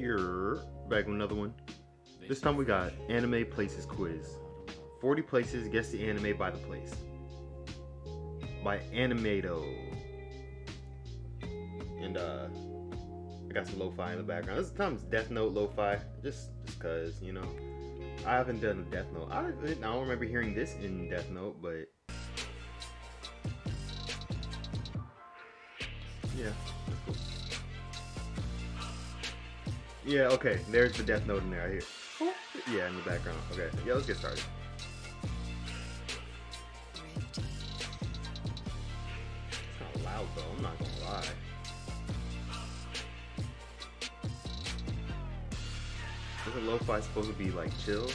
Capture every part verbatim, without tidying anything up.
here. Back with another one. This time we got Anime Places Quiz. forty places, guess the anime by the place. By Animado. And uh, I got some lo-fi in the background. This time's Death Note lo-fi. Just, just cause, you know. I haven't done a Death Note. I, I don't remember hearing this in Death Note, but yeah, that's cool. Yeah, okay. There's the Death Note in there. I hear. What? Yeah, in the background. Okay. Yeah, let's get started. It's not loud though. I'm not gonna lie. Isn't lo-fi supposed to be like chill?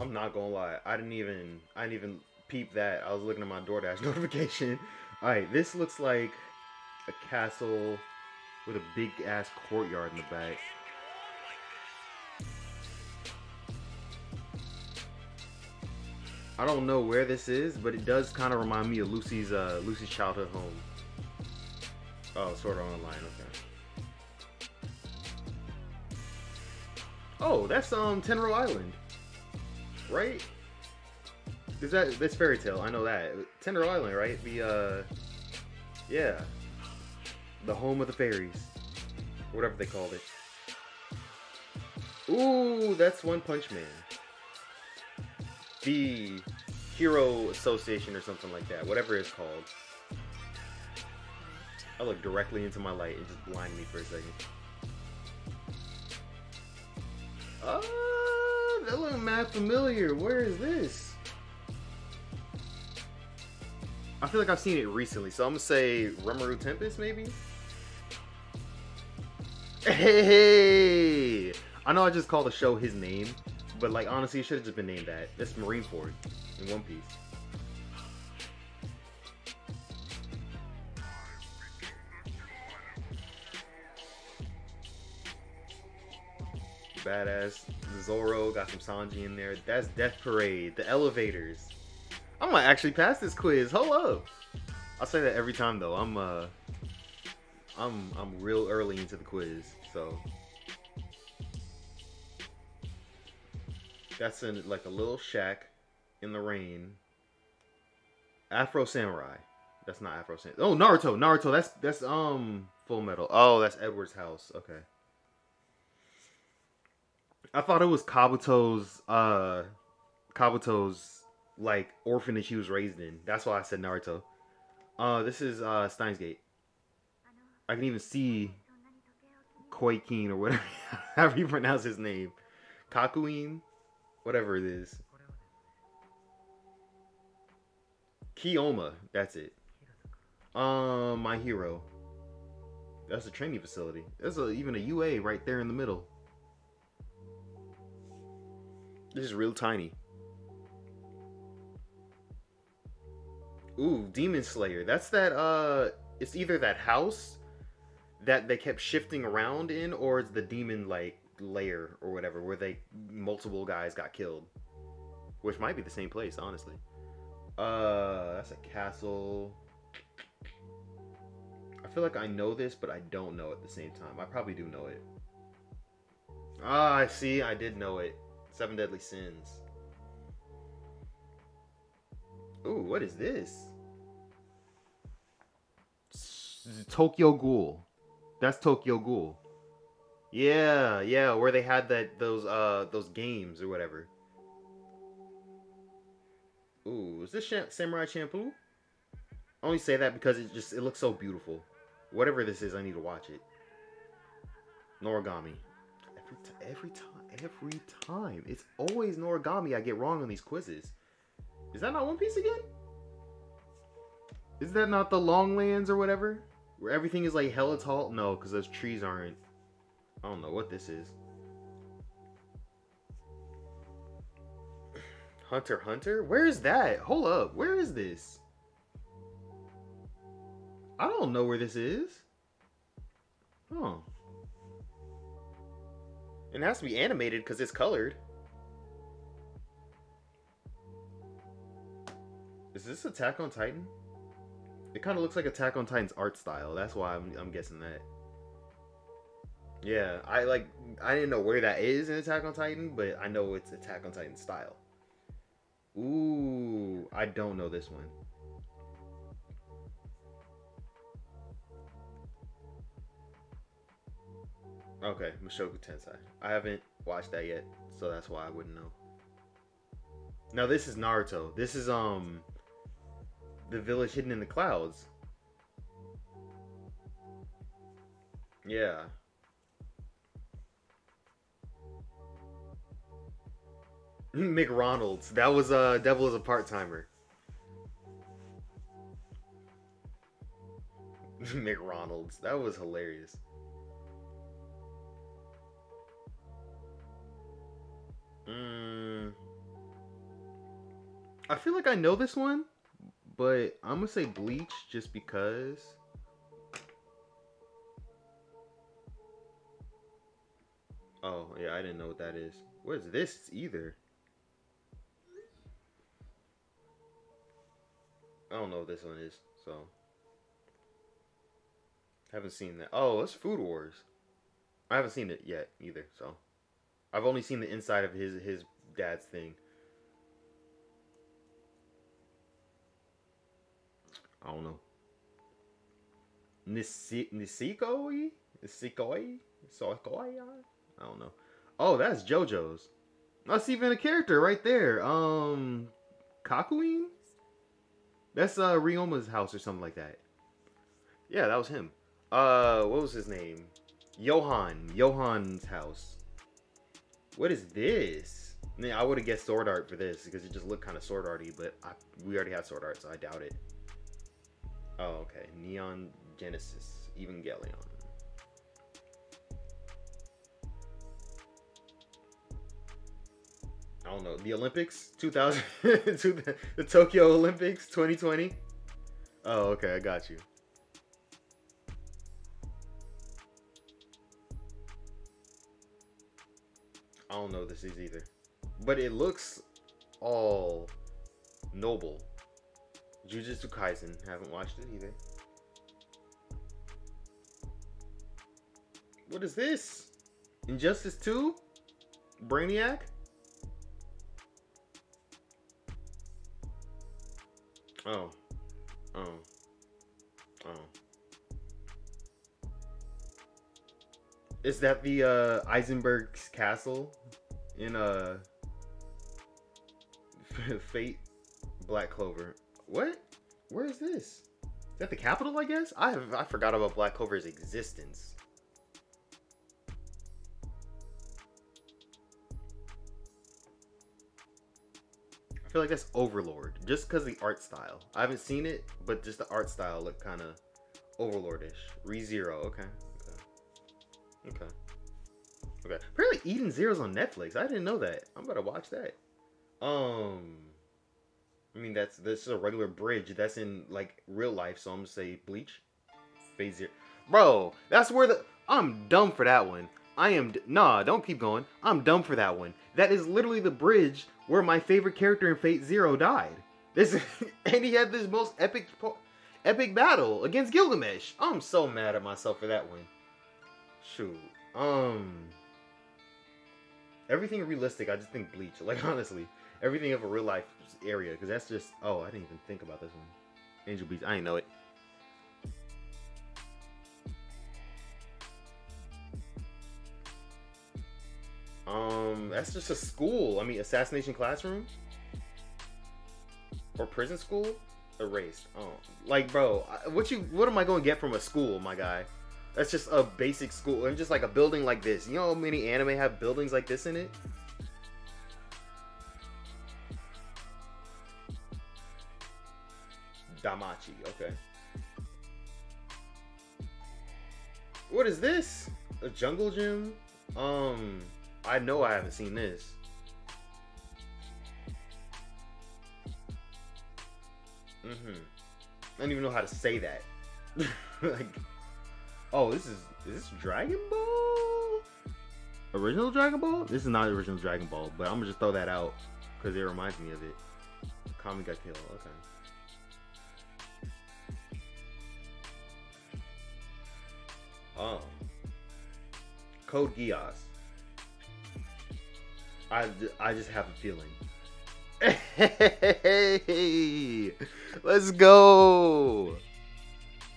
I'm not gonna lie, I didn't even, I didn't even peep that. I was looking at my DoorDash notification. Alright, this looks like a castle with a big ass courtyard in the back. I don't know where this is, but it does kind of remind me of Lucy's, uh, Lucy's childhood home. Oh, Sword Art Online, okay. Oh, that's, um, Tenrell Island. Right? Is that that's Fairy Tale? I know that. Tenrell Island, right? The uh, yeah, the home of the fairies, whatever they called it. Ooh, that's One Punch Man. The Hero Association or something like that, whatever it's called. I looked directly into my light and just blinded me for a second. Uh. That looks mad familiar. Where is this? I feel like I've seen it recently, so I'm gonna say Rumoru Tempest, maybe? Hey! I know I just called the show his name, but like honestly, it should have just been named that. That's Marineford in One Piece. Badass Zoro, got some Sanji in there. That's Death Parade, the elevators. I might actually pass this quiz. Hold up. I'll say that every time though. I'm uh I'm I'm real early into the quiz, so that's in like a little shack in the rain. Afro Samurai. That's not Afro Samurai. Oh, Naruto, Naruto, that's that's um Fullmetal. Oh, that's Edward's house. Okay. I thought it was Kabuto's, uh, Kabuto's, like, orphanage he was raised in. That's why I said Naruto. Uh, this is, uh, Steins Gate. I can even see Koikin or whatever, however you pronounce his name. Kakuin? Whatever it is. Kiyoma. That's it. Um, My Hero. That's a training facility. There's a, even a U A right there in the middle. This is real tiny. Ooh, Demon Slayer. That's that, uh, it's either that house that they kept shifting around in, or it's the demon, like, lair or whatever, where they, multiple guys got killed. Which might be the same place, honestly. Uh, that's a castle. I feel like I know this, but I don't know at the same time. I probably do know it. Ah, I see. I did know it. Seven Deadly Sins. Ooh, what is this? Tokyo Ghoul. That's Tokyo Ghoul. Yeah, yeah, where they had that those uh those games or whatever. Ooh, is this Sh Samurai Champloo? I only say that because it just it looks so beautiful. Whatever this is, I need to watch it. Noragami. Every t every time. every time. It's always Noragami I get wrong on these quizzes. Is that not One Piece again? Is that not the Longlands or whatever? Where everything is like hella tall? No, because those trees aren't. I don't know what this is. Hunter Hunter? Where is that? Hold up. Where is this? I don't know where this is. Huh. It has to be animated because it's colored. Is this Attack on Titan? It kind of looks like Attack on Titan's art style. That's why I'm, I'm guessing that. Yeah, I like. I didn't know where that is in Attack on Titan, but I know it's Attack on Titan style. Ooh, I don't know this one. Okay, Mushoku Tensei. I haven't watched that yet, so that's why I wouldn't know. Now this is Naruto. This is um the village hidden in the clouds. Yeah. McRonald's. That was uh Devil is a Part Timer. McRonald's. That was hilarious. Mm. I feel like I know this one, but I'm gonna say Bleach just because. Oh yeah, I didn't know what that is. What is this either? I don't know what this one is, so haven't seen that. Oh, it's Food Wars. I haven't seen it yet either, so. I've only seen the inside of his his dad's thing. I don't know. Nisi Nisikoi? Nisikoi? Nisikoi? I don't know. Oh, that's JoJo's. That's even a character right there. Um, Kakuin? That's uh Rioma's house or something like that. Yeah, that was him. Uh, what was his name? Johan. Johan's house. What is this? I mean, I would have guessed Sword Art for this because it just looked kind of Sword Art-y, but I, we already have Sword Art, so I doubt it. Oh, okay. Neon Genesis Evangelion. I don't know. The Olympics? two thousand? the, the Tokyo Olympics? twenty twenty? Oh, okay. I got you. I don't know this is either, but it looks all noble. Jujutsu Kaisen, haven't watched it either. What is this? Injustice two? Brainiac? Oh, oh, oh. Is that the uh, Eisenberg's castle in uh, Fate Black Clover? What? Where is this? Is that the capital, I guess? I have, I forgot about Black Clover's existence. I feel like that's Overlord, just because the art style. I haven't seen it, but just the art style looked kind of Overlordish. ReZero, okay. Okay. Okay. Apparently Eden Zero's on Netflix. I didn't know that. I'm about to watch that. Um I mean that's this is a regular bridge. That's in like real life, so I'm gonna say Bleach. Phase Zero. Bro, that's where the I'm dumb for that one. I am d nah, don't keep going. I'm dumb for that one. That is literally the bridge where my favorite character in Fate Zero died. This and he had this most epic epic battle against Gilgamesh. I'm so mad at myself for that one. Shoot, um, everything realistic, I just think Bleach, like honestly, everything of a real life area, because that's just, oh, I didn't even think about this one, Angel Beach, I didn't know it. Um, that's just a school, I mean, Assassination Classroom, or Prison School, Erased, oh, like bro, what you, what am I going to get from a school, my guy? That's just a basic school, and just like a building like this. You know how many anime have buildings like this in it? Damachi, okay. What is this? A jungle gym? Um, I know I haven't seen this. Mm-hmm. I don't even know how to say that. Like, oh, this is, is this Dragon Ball? Original Dragon Ball? This is not the original Dragon Ball, but I'm gonna just throw that out because it reminds me of it. Kami got killed, okay. Oh. Code Geass. I, I just have a feeling. Hey, let's go.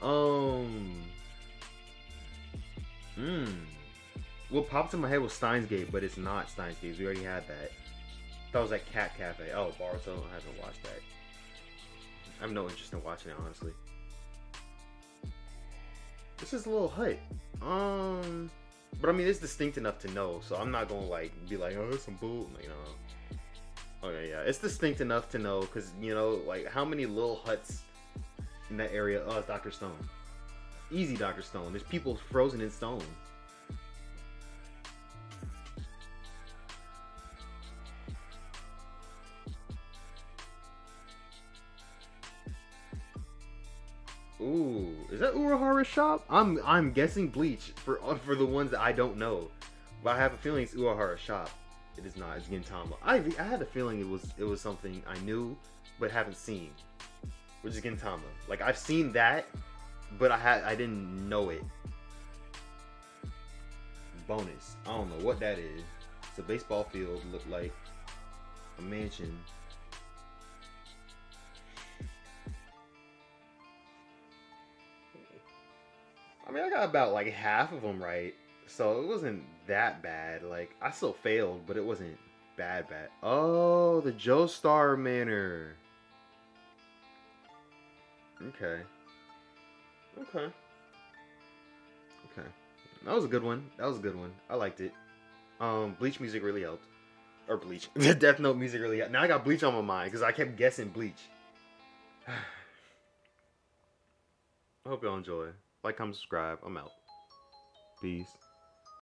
Um. Hmm. What popped in my head was Steins Gate, but it's not Steins Gate. We already had that. That was like Cat Cafe. Oh, Baruto. I haven't watched that. I have no interest in watching it, honestly. This is a little hut. Um. But I mean, it's distinct enough to know, so I'm not gonna like be like, oh, that's some bull. Like, no. Okay, yeah, it's distinct enough to know, because, you know, like, how many little huts in that area? Oh, it's Doctor Stone. Easy, Doctor Stone. There's people frozen in stone. Ooh, is that Urahara's shop? I'm I'm guessing Bleach for, for the ones that I don't know. But I have a feeling it's Urahara's shop. It is not. It's Gintama. I I had a feeling it was it was something I knew but haven't seen, which is Gintama. Like, I've seen that, but I had I didn't know it. Bonus. I don't know what that is. It's a baseball field. Looked like a mansion. I mean, I got about like half of them right. So it wasn't that bad. Like, I still failed, but it wasn't bad bad. Oh, the Joestar Manor. Okay. Okay. Okay. That was a good one. That was a good one. I liked it. Um, Bleach music really helped. Or Bleach. The Death Note music really helped. Now I got Bleach on my mind because I kept guessing Bleach. I hope y'all enjoy. Like, comment, subscribe. I'm out. Peace.